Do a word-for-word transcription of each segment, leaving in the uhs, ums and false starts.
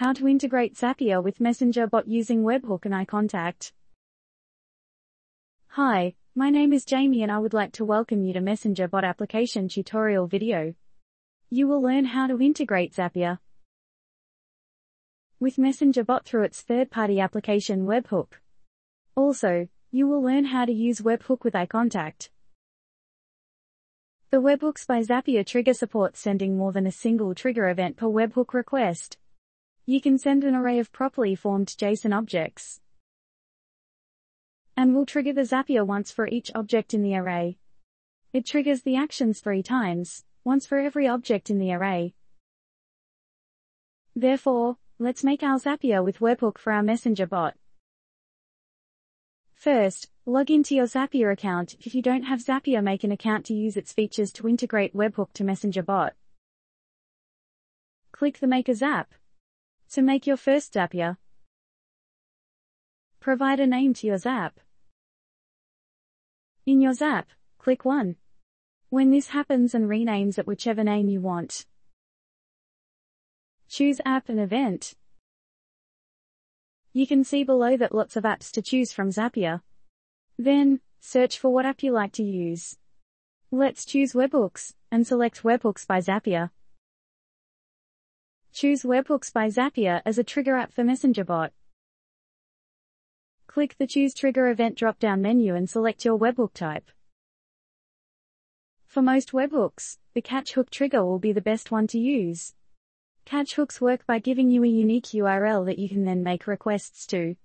How to integrate Zapier with Messenger Bot using Webhook and iContact. Hi, my name is Jamie and I would like to welcome you to Messenger Bot application tutorial video. You will learn how to integrate Zapier with Messenger Bot through its third-party application Webhook. Also, you will learn how to use Webhook with iContact. The Webhooks by Zapier trigger supports sending more than a single trigger event per Webhook request. You can send an array of properly formed JSON objects, and will trigger the Zapier once for each object in the array. It triggers the actions three times, once for every object in the array. Therefore, let's make our Zapier with Webhook for our Messenger Bot. First, log into your Zapier account. If you don't have Zapier, make an account to use its features to integrate Webhook to Messenger Bot. Click the Make a Zap to make your first Zapier. Provide a name to your Zap. In your Zap, click one. When this happens, and renames it whichever name you want. Choose App and Event. You can see below that lots of apps to choose from Zapier. Then, search for what app you like to use. Let's choose Webhooks, and select Webhooks by Zapier. Choose Webhooks by Zapier as a trigger app for Messenger Bot. Click the Choose Trigger Event drop-down menu and select your Webhook type. For most Webhooks, the Catch Hook trigger will be the best one to use. Catch hooks work by giving you a unique U R L that you can then make requests to.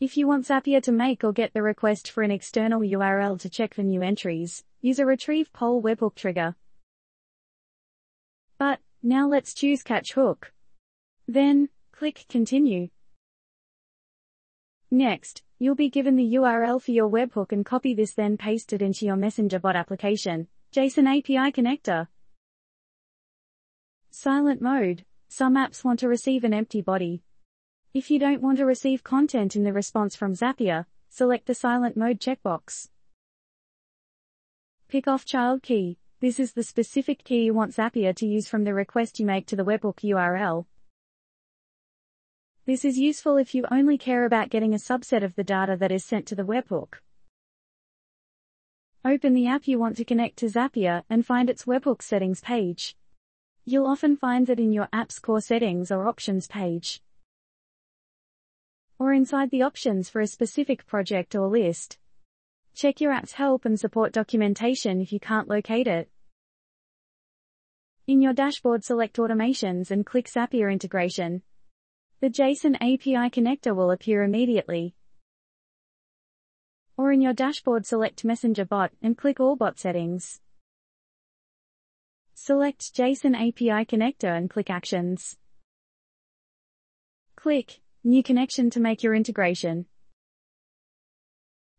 If you want Zapier to make or get the request for an external U R L to check for new entries, use a Retrieve Poll Webhook trigger. But, now let's choose Catch Hook. Then, click Continue. Next, you'll be given the U R L for your Webhook and copy this, then paste it into your Messenger Bot application, JSON A P I connector. Silent mode. Some apps want to receive an empty body. If you don't want to receive content in the response from Zapier, select the silent mode checkbox. Pick off child key. This is the specific key you want Zapier to use from the request you make to the Webhook U R L. This is useful if you only care about getting a subset of the data that is sent to the Webhook. Open the app you want to connect to Zapier and find its Webhook settings page. You'll often find that in your app's core settings or options page, or inside the options for a specific project or list. Check your app's help and support documentation if you can't locate it. In your dashboard, select Automations and click Zapier Integration. The JSON A P I connector will appear immediately. Or in your dashboard, select Messenger Bot and click All Bot Settings. Select JSON A P I connector and click Actions. Click New Connection to make your integration.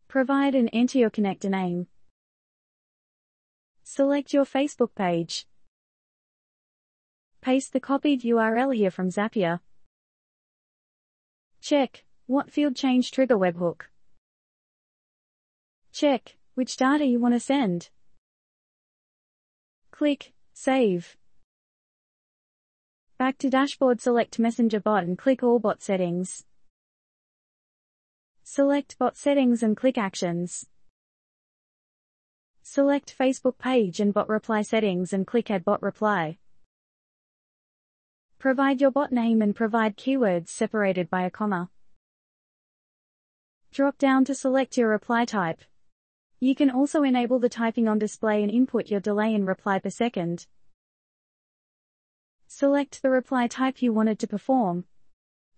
Provide and enter your connector name. Select your Facebook page. Paste the copied U R L here from Zapier. Check What field change trigger Webhook. Check which data you want to send. Click Save. Back to dashboard, select Messenger Bot and click All Bot Settings. Select Bot Settings and click Actions. Select Facebook page and Bot Reply Settings and click Add Bot Reply. Provide your bot name and provide keywords separated by a comma. Drop down to select your reply type. You can also enable the typing on display and input your delay in reply per second. Select the reply type you wanted to perform,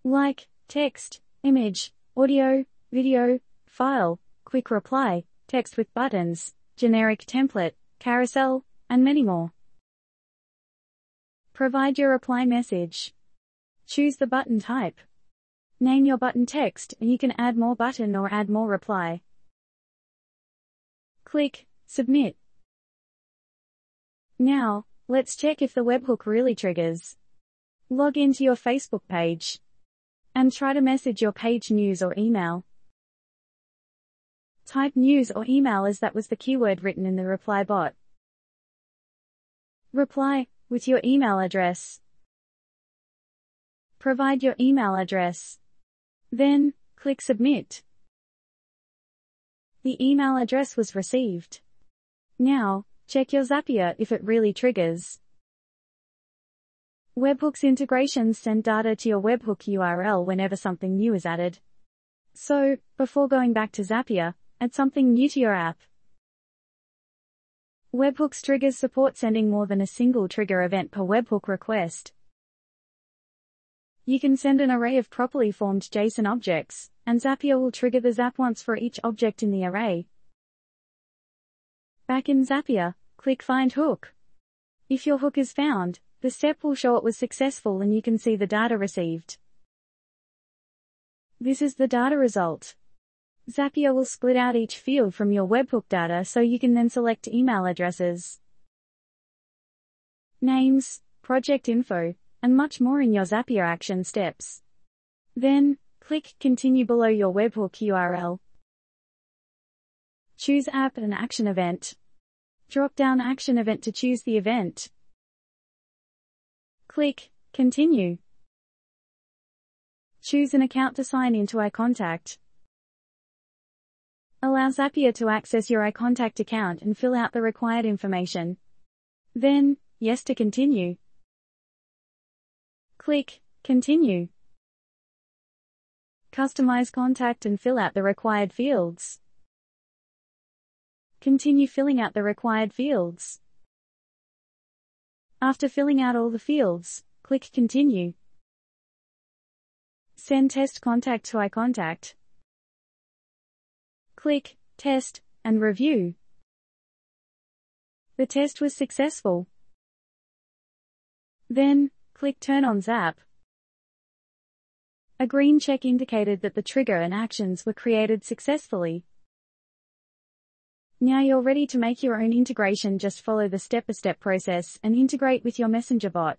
like text, image, audio, video, file, quick reply, text with buttons, generic template, carousel, and many more. Provide your reply message. Choose the button type. Name your button text, and you can add more button or add more reply. Click Submit. Now, let's check if the Webhook really triggers. Log into your Facebook page and try to message your page news or email. Type news or email as that was the keyword written in the reply bot. Reply with your email address. Provide your email address. Then, click Submit. The email address was received. Now, check your Zapier if it really triggers. Webhook's integrations send data to your Webhook U R L whenever something new is added. So, before going back to Zapier, add something new to your app. Webhooks triggers support sending more than a single trigger event per Webhook request. You can send an array of properly formed JSON objects, and Zapier will trigger the Zap once for each object in the array. Back in Zapier, click Find Hook. If your hook is found, the step will show it was successful and you can see the data received. This is the data result. Zapier will split out each field from your webhook data so you can then select email addresses, names, project info, and much more in your Zapier action steps. Then, click Continue below your webhook U R L. Choose App and Action Event. Drop down Action Event to choose the event. Click Continue. Choose an account to sign into iContact. Allow Zapier to access your iContact account and fill out the required information. Then, Yes to continue. Click Continue. Customize contact and fill out the required fields. Continue filling out the required fields. After filling out all the fields, click Continue. Send test contact to iContact. Click Test and Review. The test was successful. Then, click Turn on Zap. A green check indicated that the trigger and actions were created successfully. Now you're ready to make your own integration. Just follow the step-by-step process and integrate with your Messenger bot.